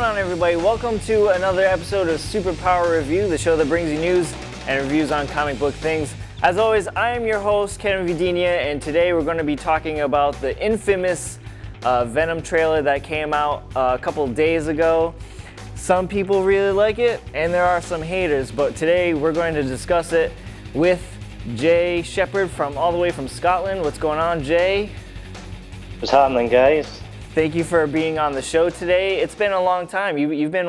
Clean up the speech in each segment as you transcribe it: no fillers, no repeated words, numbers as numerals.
going on, everybody? Welcome to another episode of Superpower Review, the show that brings you news and reviews on comic book things. As always, I am your host, Kevin Vidinia, and today we're going to be talking about the infamous Venom trailer that came out a couple days ago. Some people really like it, and there are some haters, but today we're going to discuss it with Jay Shepherd from all the way from Scotland. What's going on, Jay? What's happening, guys? Thank you for being on the show today. It's been a long time. You've been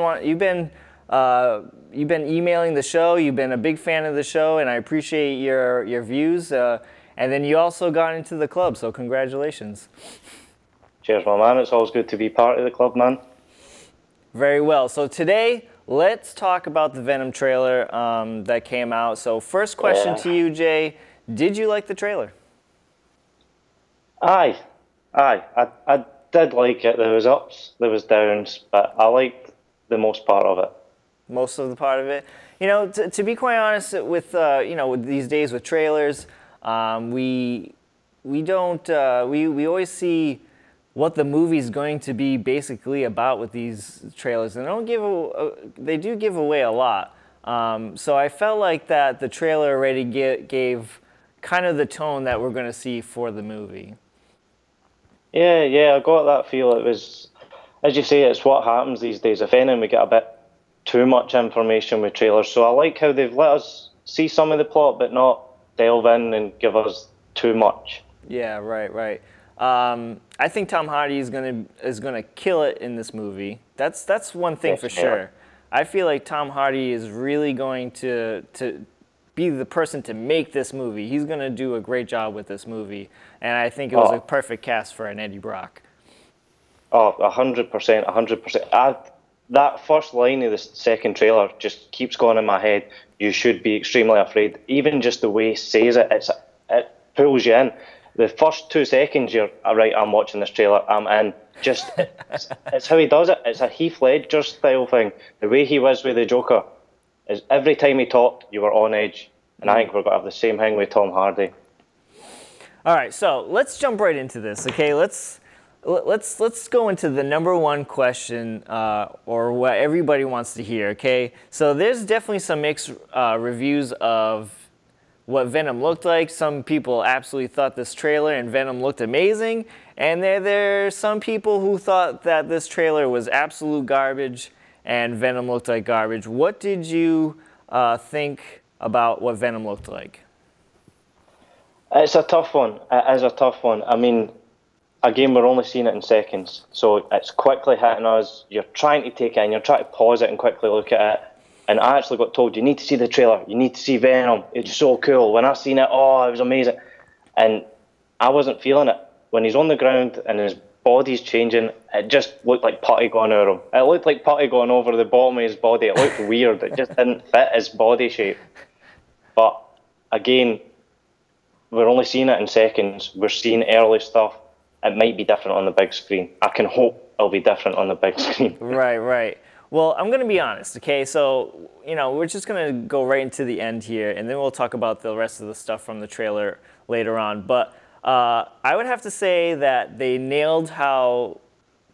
emailing the show. You've been a big fan of the show, and I appreciate your views. And then you also got into the club, so congratulations. Cheers, my man. It's always good to be part of the club, man. Very well. So today, let's talk about the Venom trailer that came out. So first question to you, Jay. Did you like the trailer? Aye. I did like it. There was ups, there was downs, but I liked the most part of it. Most of the part of it. You know, to be quite honest, with you know, with these days with trailers, we always see what the movie's going to be basically about with these trailers, and they do give away a lot. So I felt like that the trailer already gave kind of the tone that we're going to see for the movie. Yeah, I got that feel. It was, as you say, it's what happens these days. If anything, we get a bit too much information with trailers. So I like how they've let us see some of the plot, but not delve in and give us too much. Yeah, right. I think Tom Hardy is gonna kill it in this movie. That's one thing for sure. I feel like Tom Hardy is really going to be the person to make this movie. He's going to do a great job with this movie, and I think it was a perfect cast for an Eddie Brock. Oh, 100%, 100%. That first line of the second trailer just keeps going in my head. You should be extremely afraid. Even just the way he says it, it pulls you in. The first 2 seconds, you're right. I'm watching this trailer. I'm in. Just it's how he does it. It's a Heath Ledger style thing. The way he was with the Joker. Is every time he talked, you were on edge. And I think we're going to have the same thing with Tom Hardy. All right, so let's jump right into this, okay? Let's go into the number one question, or what everybody wants to hear, okay? So there's definitely some mixed reviews of what Venom looked like. Some people absolutely thought this trailer and Venom looked amazing. And there's some people who thought that this trailer was absolute garbage and Venom looked like garbage. What did you think about what Venom looked like? It's a tough one. It is a tough one. I mean, again, we're only seeing it in seconds, so it's quickly hitting us. You're trying to take it in. You're trying to pause it and quickly look at it. And I actually got told, you need to see the trailer. You need to see Venom. It's so cool. When I seen it, oh, it was amazing. And I wasn't feeling it. When he's on the ground and his body's changing, it just looked like putty gone over him. It looked like putty gone over the bottom of his body. It looked weird. It just didn't fit his body shape. But again, we're only seeing it in seconds. We're seeing early stuff. It might be different on the big screen. I can hope it'll be different on the big screen. Right. Well, I'm going to be honest, okay? So, you know, we're just going to go right into the end here, and then we'll talk about the rest of the stuff from the trailer later on. But I would have to say that they nailed how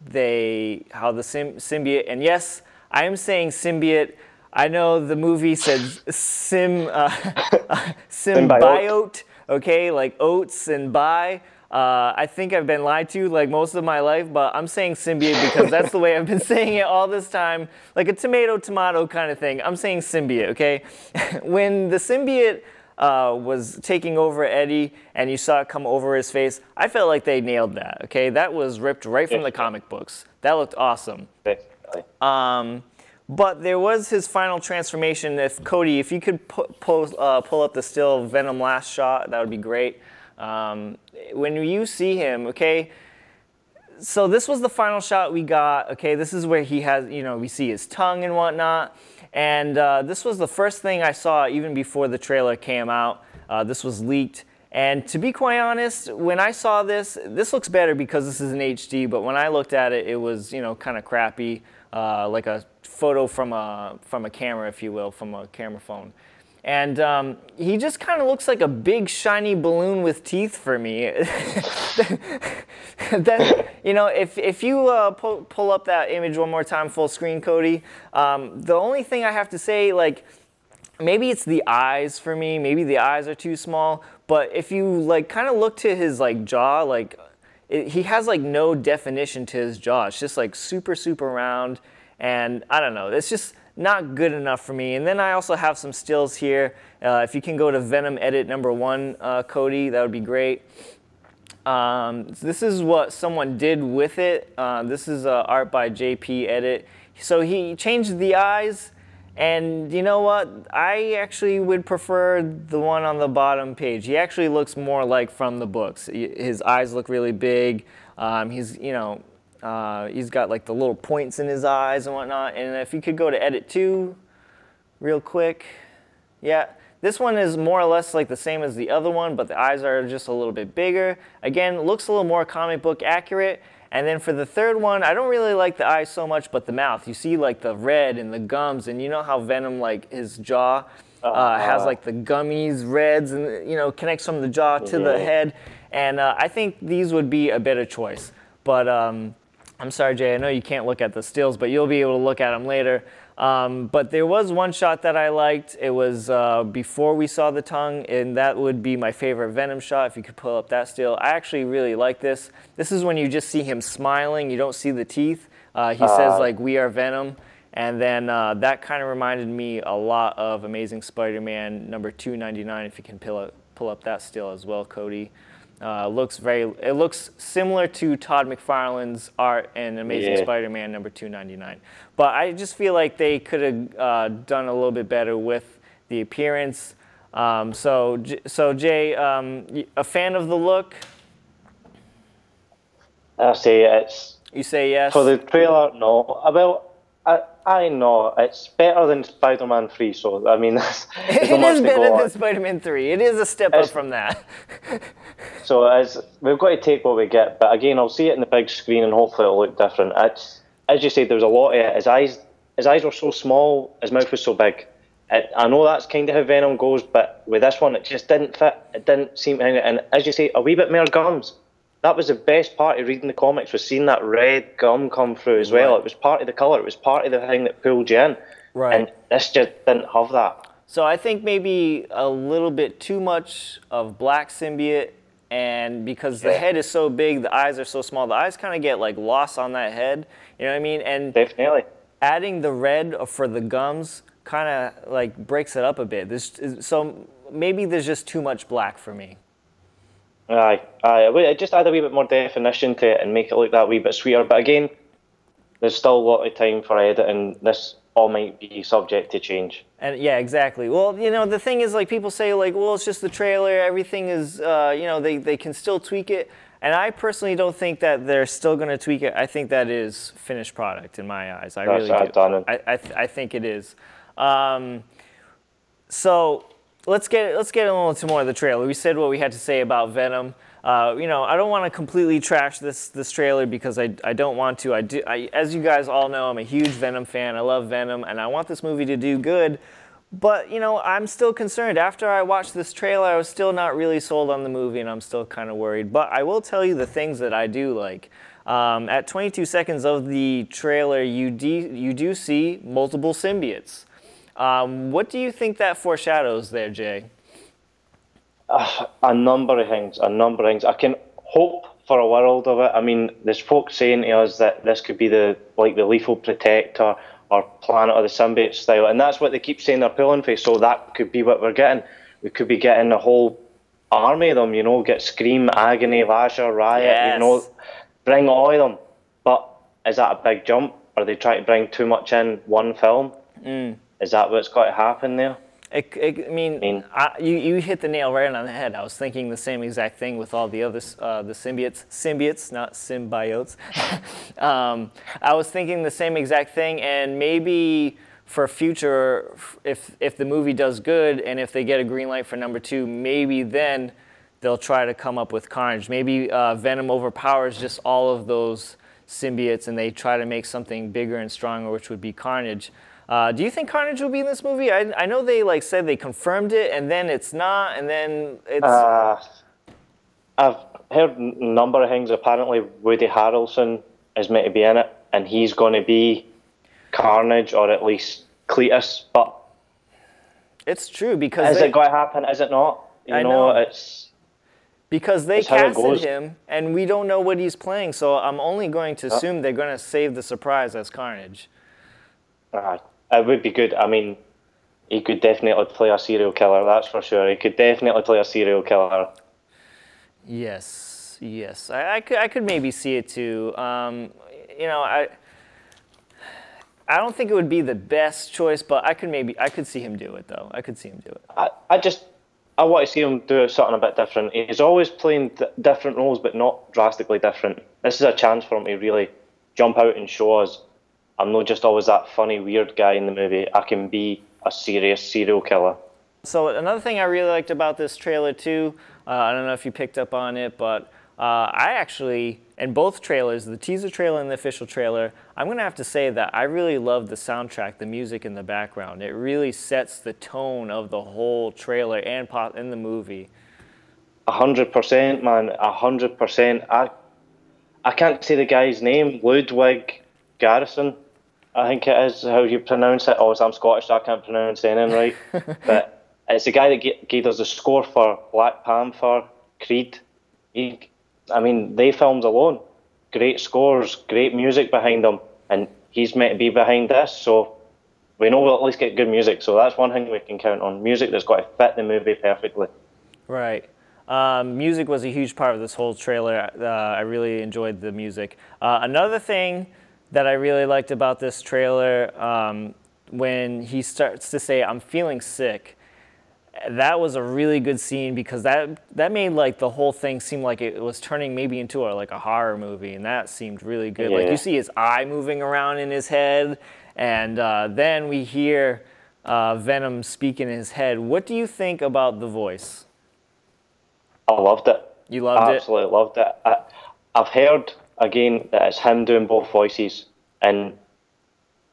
the symbiote, and yes, I am saying symbiote. I know the movie said symbiote, okay, like oats and bi. I think I've been lied to like most of my life, but I'm saying symbiote because that's the way I've been saying it all this time, like a tomato kind of thing. I'm saying symbiote, okay? When the symbiote was taking over Eddie, and you saw it come over his face, I felt like they nailed that, okay? That was ripped right from the comic books. That looked awesome. But there was his final transformation. If Cody, if you could pull up the still Venom last shot, that would be great. When you see him, okay, so this was the final shot we got, okay? This is where he has, you know, we see his tongue and whatnot. And this was the first thing I saw even before the trailer came out. This was leaked. And to be quite honest, when I saw this looks better because this is an HD, but when I looked at it, it was, you know, kind of crappy, like a photo from a camera, if you will, from a camera phone. And he just kind of looks like a big shiny balloon with teeth for me. That, you know, if you pull up that image one more time, full screen, Cody. The only thing I have to say, like, maybe it's the eyes for me. Maybe the eyes are too small. But if you like, kind of look to his like jaw, like he has like no definition to his jaw. It's just like super round, and I don't know. It's just not good enough for me. And then I also have some stills here. If you can go to Venom edit number 1, Cody, that would be great. So this is what someone did with it. This is art by JP Edit. So he changed the eyes, and you know what? I actually would prefer the one on the bottom page. He actually looks more like from the books. His eyes look really big. He's, you know, he's got like the little points in his eyes and whatnot. And if you could go to edit 2 real quick. Yeah, this one is more or less like the same as the other one, but the eyes are just a little bit bigger. Again, looks a little more comic book accurate. And then for the third one, I don't really like the eyes so much, but the mouth. You see like the red and the gums, and you know how Venom, like his jaw has like the gummies, reds, and you know, connects from the jaw to the head. And I think these would be a better choice. But I'm sorry, Jay, I know you can't look at the stills, but you'll be able to look at them later. But there was one shot that I liked. It was before we saw the tongue, and that would be my favorite Venom shot, if you could pull up that still. I actually really like this. This is when you just see him smiling. You don't see the teeth. He says, like, we are Venom. And then that kind of reminded me a lot of Amazing Spider-Man number 299, if you can pull up that still as well, Cody. It looks similar to Todd McFarlane's art in Amazing Spider-Man number 299. But I just feel like they could have done a little bit better with the appearance. So Jay, a fan of the look? I say yes. You say yes? For the trailer, no. Well, I know. It's better than Spider-Man 3, so, I mean, it is better than Spider-Man 3. It is a step up from that. So we've got to take what we get, but again, I'll see it in the big screen and hopefully it'll look different. It's, as you said, there was a lot of it. His eyes were so small, his mouth was so big. I know that's kind of how Venom goes, but with this one, it just didn't fit. It didn't seem, and as you say, a wee bit more gums. That was the best part of reading the comics, was seeing that red gum come through as well. Right. It was part of the colour. It was part of the thing that pulled you in. Right. And this just didn't have that. So I think maybe a little bit too much of Black Symbiote, and because the head is so big, the eyes are so small, the eyes kind of get like lost on that head. You know what I mean? And definitely adding the red for the gums kind of like breaks it up a bit. So maybe there's just too much black for me. Aye, just add a wee bit more definition to it and make it look that wee bit sweeter. But again, there's still a lot of time for editing. This all might be subject to change. And yeah, exactly. Well, you know, the thing is, like, people say, like, well, it's just the trailer. Everything is, you know, they can still tweak it. And I personally don't think that they're still going to tweak it. I think that is finished product in my eyes. I think it is. So let's get a little into more of the trailer. We said what we had to say about Venom. You know, I don't want to completely trash this trailer, because I don't want to. As you guys all know, I'm a huge Venom fan. I love Venom, and I want this movie to do good. But, you know, I'm still concerned. After I watched this trailer, I was still not really sold on the movie, and I'm still kind of worried. But I will tell you the things that I do like. At 22 seconds of the trailer, you do see multiple symbiotes. What do you think that foreshadows there, Jay? A number of things. I can hope for a world of it. I mean, there's folks saying to us that this could be the Lethal Protector or Planet of the Symbiote style, and that's what they keep saying they're pulling for, so that could be what we're getting. We could be getting a whole army of them, you know, get Scream, Agony, Vasher, Riot, you know, bring all of them. But is that a big jump? Are they trying to bring too much in one film? Is that what's got to happen there? I mean, you hit the nail right on the head. I was thinking the same exact thing with all the other the symbiotes, not symbiotes. I was thinking the same exact thing, and maybe for future, if the movie does good and if they get a green light for number 2, maybe then they'll try to come up with Carnage. Maybe Venom overpowers just all of those symbiotes, and they try to make something bigger and stronger, which would be Carnage. Do you think Carnage will be in this movie? I know they like said they confirmed it, and then it's not, and then it's... I've heard a number of things. Apparently, Woody Harrelson is meant to be in it, and he's going to be Carnage, or at least Cletus. But it's true, because is it going to happen? Is it not? You know, it's because they casted him, and we don't know what he's playing. So I'm only going to assume they're going to save the surprise as Carnage. It would be good. I mean, he could definitely play a serial killer, that's for sure. He could definitely play a serial killer. Yes, yes. I could maybe see it too. You know, I don't think it would be the best choice, but I could see him do it though. I could see him do it. I want to see him do something a bit different. He's always playing different roles, but not drastically different. This is a chance for him to really jump out and show us, I'm not just always that funny, weird guy in the movie. I can be a serious serial killer. So another thing I really liked about this trailer too, I don't know if you picked up on it, but I actually, in both trailers, the teaser trailer and the official trailer, I'm going to have to say that I really love the soundtrack, the music in the background. It really sets the tone of the whole trailer and in the movie. 100%, man, 100%. I can't say the guy's name, Ludwig Garrison, I think it is how you pronounce it. Obviously, I'm Scottish, so I can't pronounce anything right. But it's the guy that gave us the score for Black Panther, Creed. I mean, they filmed alone. Great scores, great music behind them, and he's meant to be behind this, so we know we'll at least get good music. So that's one thing we can count on, music that's got to fit the movie perfectly. Right. Music was a huge part of this whole trailer. I really enjoyed the music. Another thing that I really liked about this trailer, when he starts to say, I'm feeling sick, that was a really good scene, because that made like the whole thing seem like it was turning maybe into like a horror movie, and that seemed really good. Yeah. Like you see his eye moving around in his head, and then we hear Venom speak in his head. What do you think about the voice? I loved it. You loved it? Absolutely loved it. I've heard... Again, that it's him doing both voices, and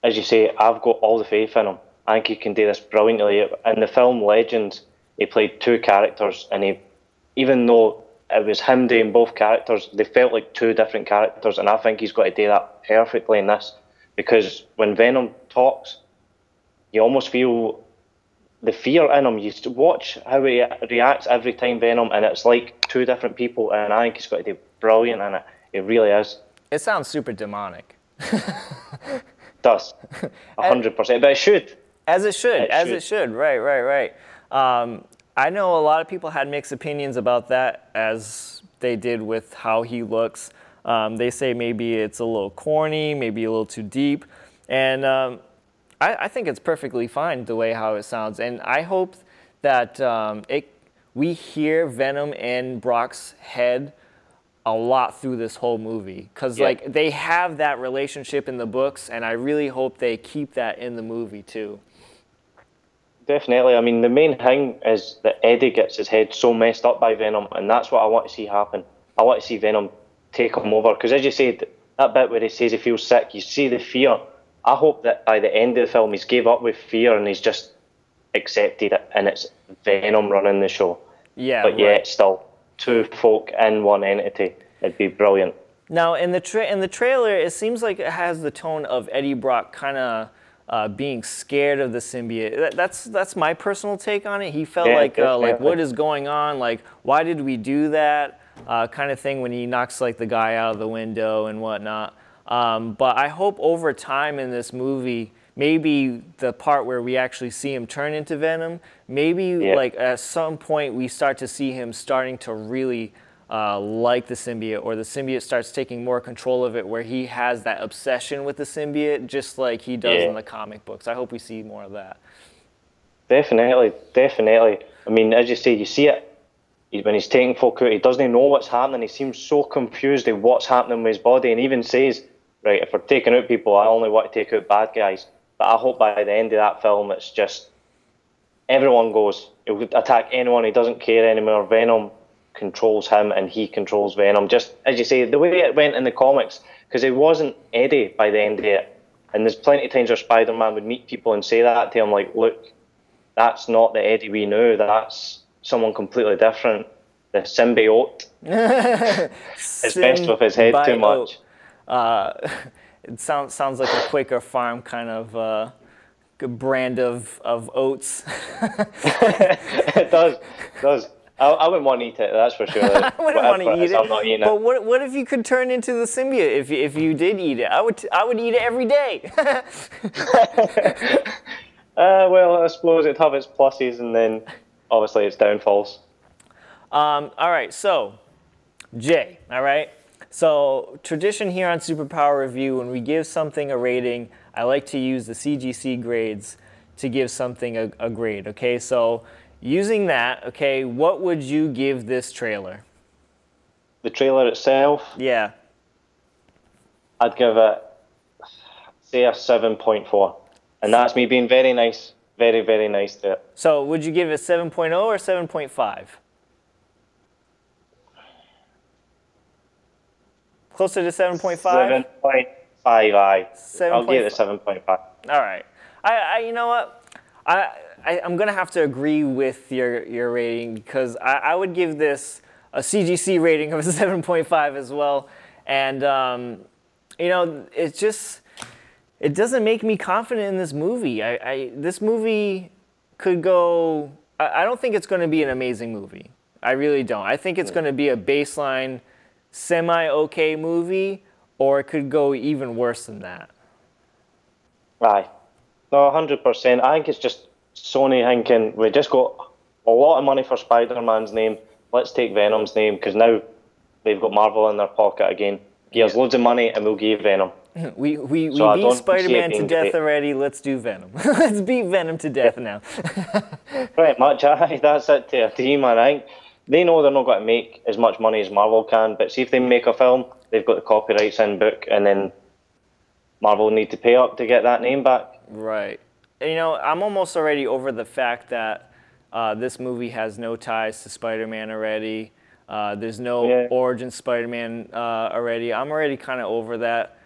as you say, I've got all the faith in him. I think he can do this brilliantly. In the film Legends, he played two characters, and even though it was him doing both characters, they felt like two different characters, and I think he's got to do that perfectly in this, because when Venom talks, you almost feel the fear in him. You watch how he reacts every time Venom, and it's like two different people, and I think he's got to do brilliant in it. It really is. It sounds super demonic. It does, 100%. But it should. As it should, as it should. Right. I know a lot of people had mixed opinions about that, as they did with how he looks. They say maybe it's a little corny, maybe a little too deep. And I think it's perfectly fine the way how it sounds. And I hope that we hear Venom in Brock's head a lot through this whole movie, because like they have that relationship in the books, and I really hope they keep that in the movie too. Definitely. I mean, the main thing is that Eddie gets his head so messed up by Venom, and that's what I want to see happen. I want to see Venom take him over, because as you said, that bit where he says he feels sick, you see the fear. I hope that by the end of the film he's gave up with fear and he's just accepted it, and it's Venom running the show. Yeah, but yet still two folk in one entity. It'd be brilliant. Now, in the trailer, it seems like it has the tone of Eddie Brock kind of being scared of the symbiote. That's my personal take on it. He felt like what is going on? Like, why did we do that? Kind of thing, when he knocks like the guy out of the window and whatnot. But I hope over time in this movie, maybe the part where we actually see him turn into Venom, maybe like at some point we start to see him starting to really like the symbiote, or the symbiote starts taking more control of it, where he has that obsession with the symbiote, just like he does in the comic books. I hope we see more of that. Definitely, definitely. I mean, as you say, you see it when he's taking folk out. He doesn't even know what's happening. He seems so confused at what's happening with his body, and even says, right, if we're taking out people, I only want to take out bad guys. But I hope by the end of that film, it's just everyone goes. He'll attack anyone. He doesn't care anymore. Venom controls him, and he controls Venom. Just as you say, the way it went in the comics, because it wasn't Eddie by the end of it. And there's plenty of times where Spider-Man would meet people and say that to him, like, look, that's not the Eddie we knew, that's someone completely different. The symbiote is best with his head too much. It sounds like a Quaker Farm kind of brand of oats. It does. It does. I wouldn't want to eat it, that's for sure. I wouldn't want to eat it. I'm not eating it. But what if you could turn into the symbiote if you did eat it? I would eat it every day. Well, I suppose it'd have its pluses and then obviously its downfalls. All right, so Jay, all right? So tradition here on Superpower Review, when we give something a rating, I like to use the CGC grades to give something a grade, okay? So using that, okay, what would you give this trailer? The trailer itself? Yeah. I'd give it, say, a 7.4. And that's me being very nice, very, very nice to it. So would you give it 7.0 or 7.5? Closer to 7.5? 7.5, aye. 7. I'll give it a 7.5. All right. I you know what? I'm going to have to agree with your rating, because I would give this a CGC rating of a 7.5 as well. And, you know, it's just, it doesn't make me confident in this movie. This movie could go, I don't think it's going to be an amazing movie. I really don't. I think it's going to be a baseline, semi-okay movie, or it could go even worse than that. Aye. No, 100%. I think it's just Sony thinking, we just got a lot of money for Spider-Man's name, let's take Venom's name, because now they've got Marvel in their pocket again. He has loads of money and we'll give Venom. We beat Spider-Man to death already, let's do Venom. Let's beat Venom to death now. Right, much, aye, that's it to a team, I think. They know they're not going to make as much money as Marvel can, but see if they make a film, they've got the copyrights in book, and then Marvel need to pay up to get that name back. Right. And, you know, I'm almost already over the fact that this movie has no ties to Spider-Man already. There's no origin Spider-Man already. I'm already kind of over that.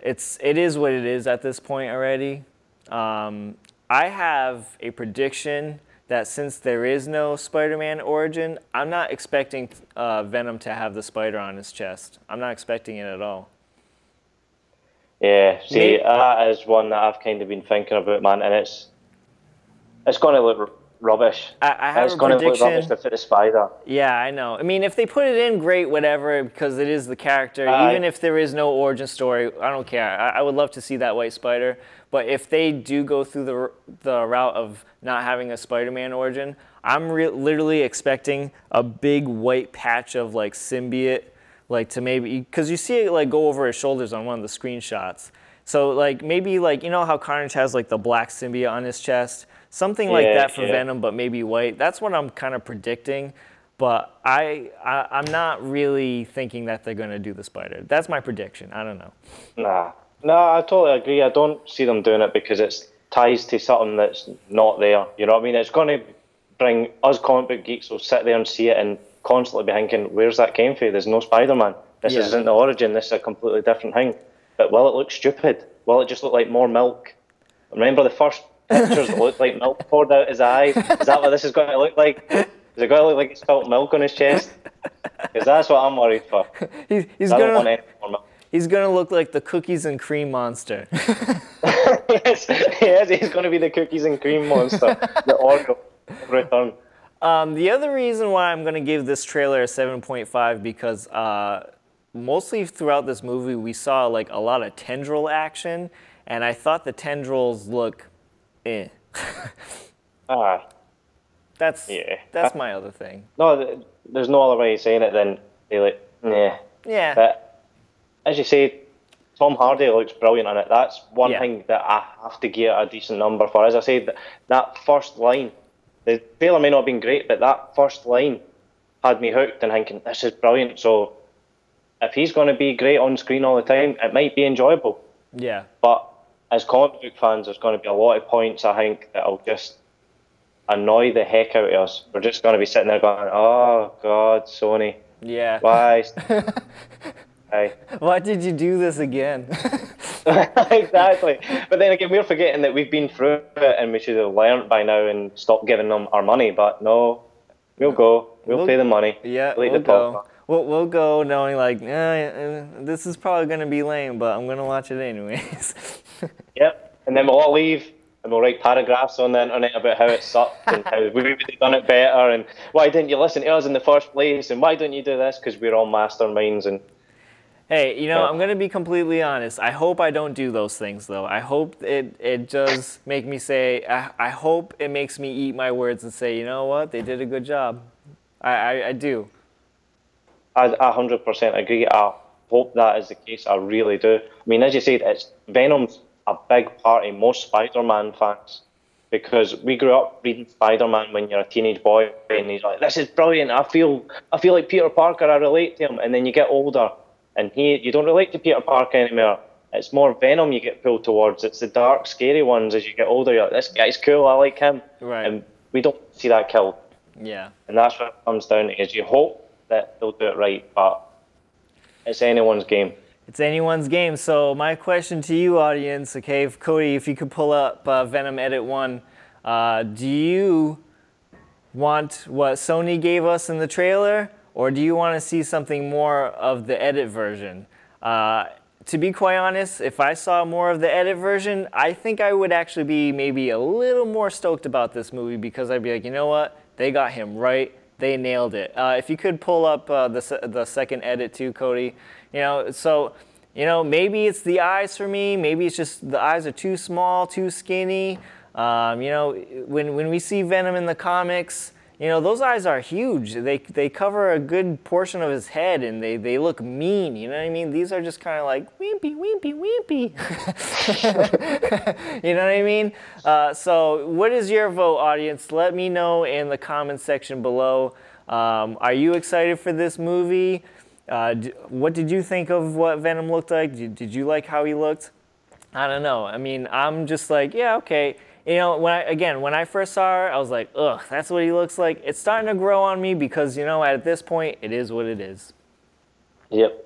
It is what it is at this point already. I have a prediction that since there is no Spider-Man origin, I'm not expecting Venom to have the spider on his chest. I'm not expecting it at all. Yeah, see, that is one that I've kind of been thinking about, man, and it's going to look rubbish. I have a prediction. It's going to look rubbish to fit a spider. Yeah, I know. I mean, if they put it in, great, whatever, because it is the character. Even if there is no origin story, I don't care. I would love to see that white spider. But if they do go through the route of not having a Spider-Man origin, I'm literally expecting a big white patch of, like, symbiote, like, to maybe, because you see it, like, go over his shoulders on one of the screenshots. So, like, maybe, like, you know how Carnage has, like, the black symbiote on his chest? Something like that for Venom, but maybe white. That's what I'm kind of predicting. But I'm not really thinking that they're going to do the spider. That's my prediction. I don't know. Nah. No, I totally agree. I don't see them doing it because it's ties to something that's not there. You know what I mean? It's going to bring us comic book geeks will sit there and see it and constantly be thinking, where's that came from? There's no Spider-Man. This isn't the origin. This is a completely different thing. But will it look stupid? Will it just look like more milk? Remember the first pictures that looked like milk poured out his eyes? Is that what this is going to look like? Is it going to look like he's spilt milk on his chest? Because that's what I'm worried for. He's going to any more milk. He's going to look like the cookies and cream monster. Yes, he is. He's going to be the cookies and cream monster. The Orgo return. The other reason why I'm going to give this trailer a 7.5 because mostly throughout this movie we saw like a lot of tendril action, and I thought the tendrils look That's my other thing. No, there's no other way of saying it than they like yeah. But, as you say, Tom Hardy looks brilliant in it. That's one thing that I have to give a decent number for. As I say, that first line, the trailer may not have been great, but that first line had me hooked and thinking, this is brilliant. So if he's going to be great on screen all the time, it might be enjoyable. Yeah. But as comic book fans, there's going to be a lot of points, I think, that'll just annoy the heck out of us. We're just going to be sitting there going, oh, God, Sony. Yeah. Why? Why did you do this again? Exactly. But then again, we're forgetting that we've been through it and we should have learnt by now and stopped giving them our money. But no, we'll go. We'll pay the money. Yeah, we'll go knowing like, this is probably going to be lame, but I'm going to watch it anyways. Yep. And then we'll all leave. And we'll write paragraphs on the internet about how it sucked and how we would have done it better and why didn't you listen to us in the first place and why don't you do this, because we're all masterminds. And hey, you know, I'm going to be completely honest. I hope I don't do those things, though. I hope it does make me say, I hope it makes me eat my words and say, you know what, they did a good job. I do. I 100% agree. I hope that is the case. I really do. I mean, as you said, it's Venom's a big part of most Spider-Man fans, because we grew up reading Spider-Man when you're a teenage boy and he's like, this is brilliant, I feel like Peter Parker, I relate to him. And then you get older and you don't relate to Peter Parker anymore. It's more Venom you get pulled towards. It's the dark, scary ones as you get older. You're like, this guy's cool, I like him. Right. And we don't see that killed. Yeah. And that's what it comes down to, is you hope that they'll do it right, but it's anyone's game. It's anyone's game. So my question to you, audience, okay, if Cody, if you could pull up Venom Edit 1, do you want what Sony gave us in the trailer, or do you want to see something more of the edit version? To be quite honest, if I saw more of the edit version, I think I would actually be maybe a little more stoked about this movie, because I'd be like, you know what, they got him right. They nailed it. If you could pull up the second edit too, Cody. You know, so, you know, maybe it's the eyes for me. Maybe it's just the eyes are too small, too skinny. You know, when we see Venom in the comics, you know, those eyes are huge. They cover a good portion of his head, and they look mean. You know what I mean? These are just kind of like, wimpy, wimpy, wimpy. You know what I mean? So what is your vote, audience? Let me know in the comments section below. Are you excited for this movie? What did you think of what Venom looked like? Did you like how he looked? I don't know. I mean, I'm just like, yeah, okay. You know, when I first saw her, I was like, ugh, that's what he looks like. It's starting to grow on me because, you know, at this point, it is what it is. Yep.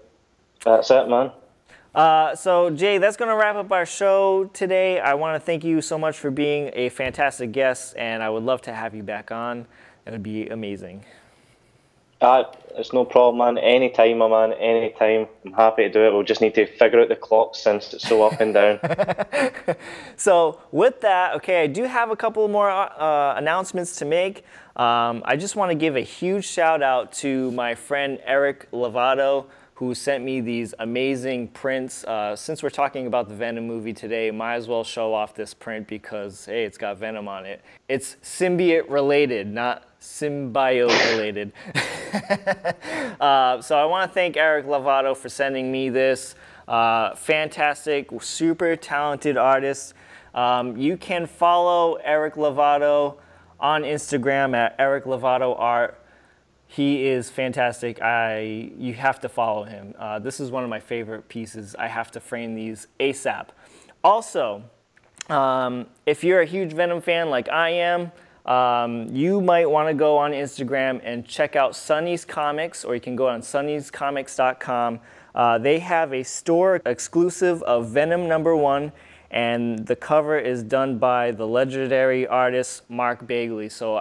That's it, man. So, Jay, that's going to wrap up our show today. I want to thank you so much for being a fantastic guest, and I would love to have you back on. It would be amazing. It's no problem, man. Anytime, my man. Anytime. I'm happy to do it. We'll just need to figure out the clock since it's so up and down. So with that, okay, I do have a couple more announcements to make. I just want to give a huge shout out to my friend Eric Lovato, who sent me these amazing prints. Since we're talking about the Venom movie today, might as well show off this print because, hey, it's got Venom on it. It's symbiote related, not symbiote related. So I want to thank Eric Lovato for sending me this. Fantastic, super talented artist. You can follow Eric Lovato on Instagram at Eric Lovato Art. He is fantastic. You have to follow him. This is one of my favorite pieces. I have to frame these ASAP. Also, if you're a huge Venom fan like I am, you might want to go on Instagram and check out Sonny's Comics, or you can go on Sonny'sComics.com. They have a store exclusive of Venom #1, and the cover is done by the legendary artist Mark Bagley. So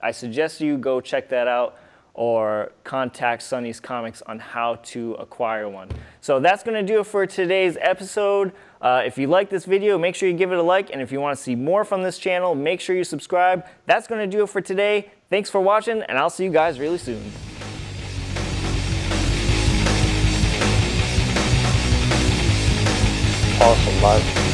I suggest you go check that out, or contact Sonny's Comics on how to acquire one. So that's gonna do it for today's episode. If you like this video, make sure you give it a like, and if you wanna see more from this channel, make sure you subscribe. That's gonna do it for today. Thanks for watching, and I'll see you guys really soon. Awesome, man.